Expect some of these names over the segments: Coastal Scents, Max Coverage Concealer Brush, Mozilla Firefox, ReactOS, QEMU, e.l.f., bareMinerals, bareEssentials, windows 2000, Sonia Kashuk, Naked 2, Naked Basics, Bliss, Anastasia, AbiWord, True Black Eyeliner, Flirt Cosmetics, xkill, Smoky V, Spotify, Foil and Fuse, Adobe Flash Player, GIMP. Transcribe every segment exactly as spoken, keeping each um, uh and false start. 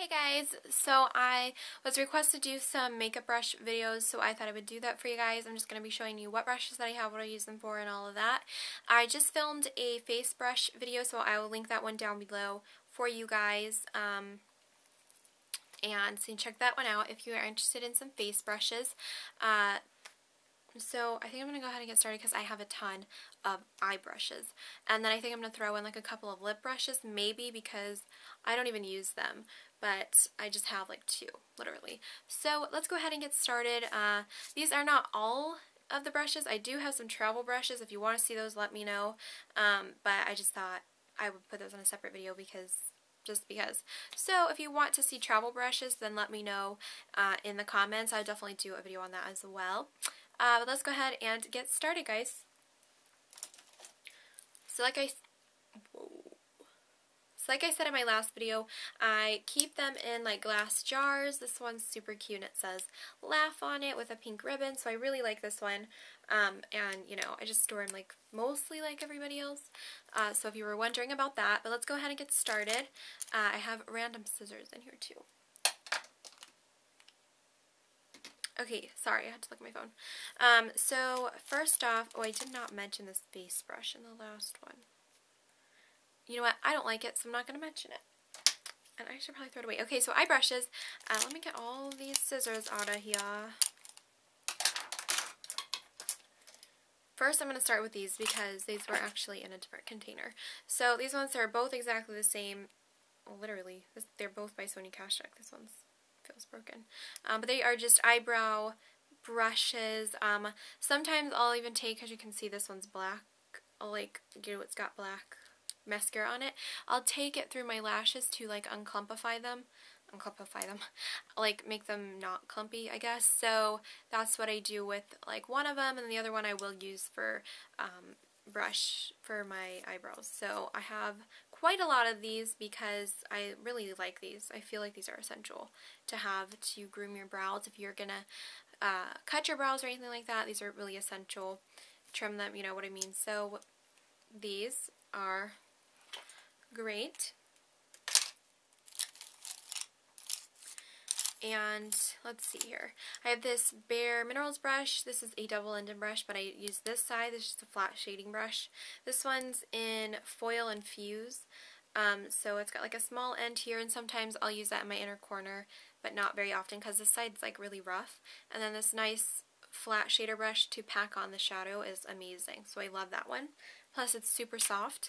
Hey guys, so I was requested to do some makeup brush videos, so I thought I would do that for you guys. I'm just going to be showing you what brushes that I have, what I use them for, and all of that. I just filmed a face brush video, so I will link that one down below for you guys. Um, and so you can check that one out if you are interested in some face brushes. Uh, So I think I'm going to go ahead and get started because I have a ton of eye brushes. And then I think I'm going to throw in like a couple of lip brushes, maybe, because I don't even use them. But I just have like two, literally. So let's go ahead and get started. Uh, these are not all of the brushes. I do have some travel brushes. If you want to see those, let me know. Um, but I just thought I would put those on a separate video because... just because. So if you want to see travel brushes, then let me know uh, in the comments. I'll definitely do a video on that as well. Uh, but let's go ahead and get started, guys. So like I, whoa. So like I said in my last video, I keep them in like glass jars. This one's super cute. It says "Laugh" on it with a pink ribbon. So I really like this one. Um, and you know, I just store them like mostly like everybody else. Uh, so if you were wondering about that, but let's go ahead and get started. Uh, I have random scissors in here too. Okay, sorry, I had to look at my phone. Um, so, first off, oh, I did not mention this face brush in the last one. You know what? I don't like it, so I'm not going to mention it. And I should probably throw it away. Okay, so eye brushes. Uh, let me get all these scissors out of here. First, I'm going to start with these because these were actually in a different container. So, these ones are both exactly the same. Well, literally, this, they're both by Sonia Kashuk. This one's... feels broken. Um, but they are just eyebrow brushes. Um, sometimes I'll even take, as you can see this one's black, I'll like, you know, it's got black mascara on it. I'll take it through my lashes to like unclumpify them. Unclumpify them. Like make them not clumpy, I guess. So that's what I do with like one of them, and the other one I will use for um, brush for my eyebrows. So I have quite a lot of these because I really like these. I feel like these are essential to have to groom your brows. If you're gonna uh, cut your brows or anything like that, these are really essential. Trim them, you know what I mean. So these are great. And let's see here. I have this bareMinerals brush. This is a double-ended brush, but I use this side. This is just a flat shading brush. This one's in Foil and Fuse. Um, so it's got like a small end here, and sometimes I'll use that in my inner corner, but not very often because this side's like really rough. And then this nice flat shader brush to pack on the shadow is amazing. So I love that one. Plus it's super soft.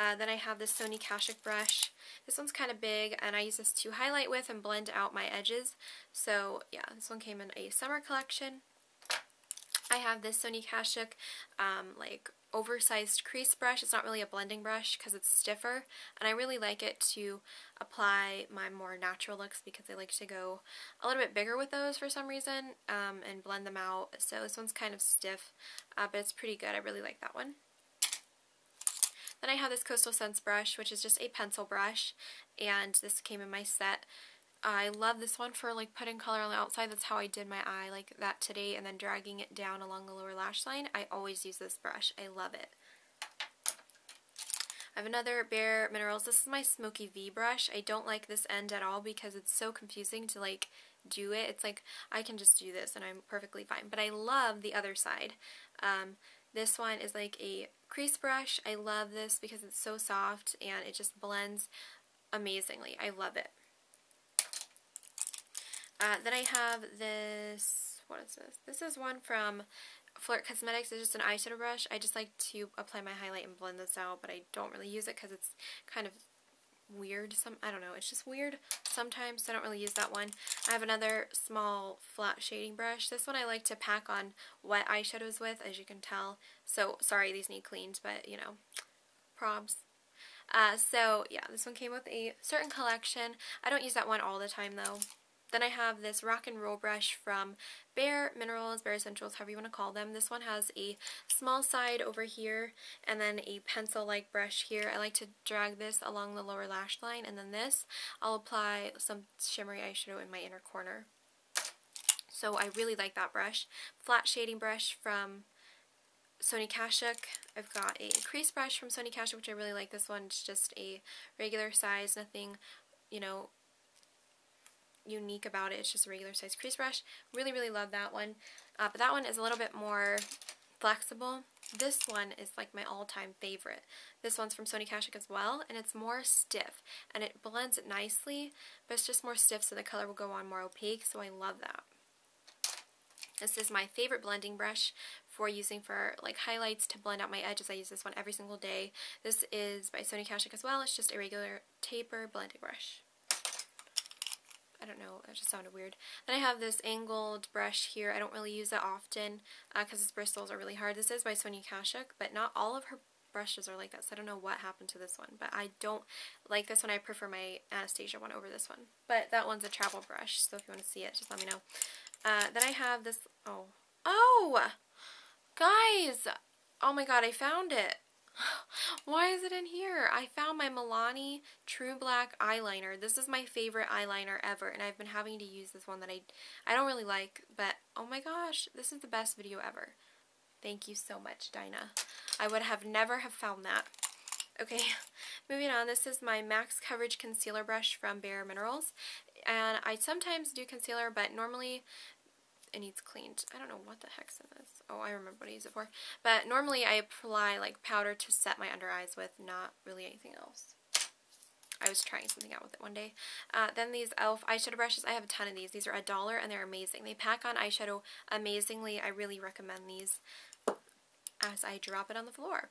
Uh, then I have this Sonia Kashuk brush. This one's kind of big, and I use this to highlight with and blend out my edges. So yeah, this one came in a summer collection. I have this Sonia Kashuk um, like oversized crease brush. It's not really a blending brush because it's stiffer, and I really like it to apply my more natural looks because I like to go a little bit bigger with those for some reason um, and blend them out. So this one's kind of stiff, uh, but it's pretty good. I really like that one. Then I have this Coastal Scents brush, which is just a pencil brush, and this came in my set. I love this one for like putting color on the outside. That's how I did my eye like that today, and then dragging it down along the lower lash line. I always use this brush. I love it. I have another bareMinerals. This is my Smoky V brush. I don't like this end at all because it's so confusing to like do it. It's like I can just do this and I'm perfectly fine, but I love the other side. Um, this one is like a crease brush. I love this because it's so soft and it just blends amazingly. I love it. Uh, then I have this, what is this? This is one from Flirt Cosmetics. It's just an eyeshadow brush. I just like to apply my highlight and blend this out, but I don't really use it because it's kind of weird. Some I don't know. It's just weird sometimes, so I don't really use that one. I have another small flat shading brush. This one I like to pack on wet eyeshadows with, as you can tell. So, sorry, these need cleaned, but, you know, probs. Uh, so, yeah, this one came with a certain collection. I don't use that one all the time, though. Then I have this rock and roll brush from bareMinerals, bareEssentials, however you want to call them. This one has a small side over here and then a pencil-like brush here. I like to drag this along the lower lash line, and then this, I'll apply some shimmery eyeshadow in my inner corner. So I really like that brush. Flat shading brush from Sonia Kashuk. I've got a crease brush from Sonia Kashuk, which I really like this one. It's just a regular size, nothing, you know, unique about it. It's just a regular size crease brush. Really, really love that one. Uh, but that one is a little bit more flexible. This one is like my all-time favorite. This one's from Sonia Kashuk as well, and it's more stiff, and it blends it nicely, but it's just more stiff, so the color will go on more opaque, so I love that. This is my favorite blending brush for using for like highlights to blend out my edges. I use this one every single day. This is by Sonia Kashuk as well. It's just a regular taper blending brush. I don't know, it just sounded weird. Then I have this angled brush here. I don't really use it often because uh, its bristles are really hard. This is by Sonia Kashuk, but not all of her brushes are like that, so I don't know what happened to this one. But I don't like this one. I prefer my Anastasia one over this one. But that one's a travel brush, so if you want to see it, just let me know. Uh, then I have this, oh, oh, guys, oh my god, I found it. Why is it in here? I found my Milani True Black Eyeliner. This is my favorite eyeliner ever, and I've been having to use this one that I, I don't really like, but oh my gosh, this is the best video ever. Thank you so much, Dinah. I would have never have found that. Okay, moving on, this is my Max Coverage Concealer Brush from bareMinerals, and I sometimes do concealer, but normally it needs cleaned. I don't know what the heck's in this. Oh, I remember what I use it for. But normally I apply like powder to set my under eyes with, not really anything else. I was trying something out with it one day. Uh, then these e l f eyeshadow brushes. I have a ton of these. These are a dollar and they're amazing. They pack on eyeshadow amazingly. I really recommend these as I drop it on the floor.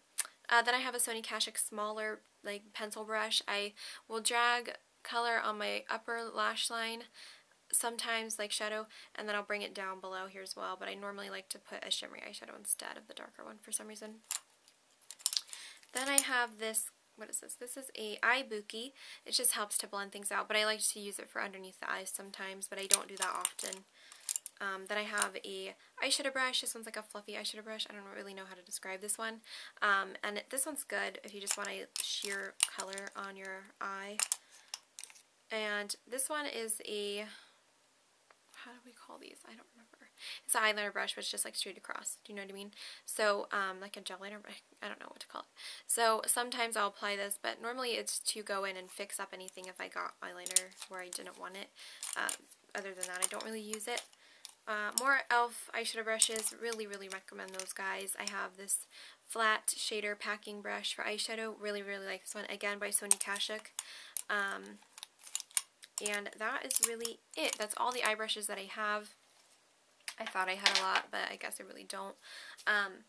Uh, then I have a Sonia Kashuk smaller like pencil brush. I will drag color on my upper lash line, sometimes like shadow, and then I'll bring it down below here as well, but I normally like to put a shimmery eyeshadow instead of the darker one for some reason. Then I have this, what is this? This is a eye buki. It just helps to blend things out, but I like to use it for underneath the eyes sometimes, but I don't do that often. Um, then I have a eyeshadow brush. This one's like a fluffy eyeshadow brush. I don't really know how to describe this one. Um, and it, this one's good if you just want a sheer color on your eye. And this one is a, how do we call these? I don't remember. It's an eyeliner brush, but it's just like straight across. Do you know what I mean? So, um, like a gel liner, I don't know what to call it. So sometimes I'll apply this, but normally it's to go in and fix up anything if I got eyeliner where I didn't want it. Um, other than that, I don't really use it. Uh, more e l f eyeshadow brushes. Really, really recommend those guys. I have this flat shader packing brush for eyeshadow. Really, really like this one. Again, by Sonia Kashuk. Um, and that is really it. That's all the eye brushes that I have. I thought I had a lot, but I guess I really don't. Um,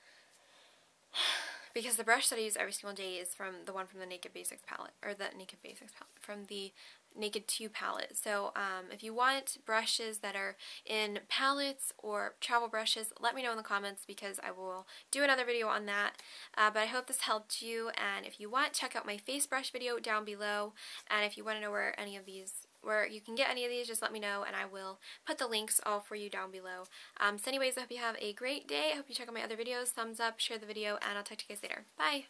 because the brush that I use every single day is from the one from the Naked Basics palette. Or the Naked Basics palette. From the Naked two palette. So um, if you want brushes that are in palettes or travel brushes, let me know in the comments because I will do another video on that. Uh, but I hope this helped you, and if you want, check out my face brush video down below. And if you want to know where any of these, where you can get any of these, just let me know and I will put the links all for you down below. Um, so anyways, I hope you have a great day. I hope you check out my other videos. Thumbs up, share the video, and I'll talk to you guys later. Bye!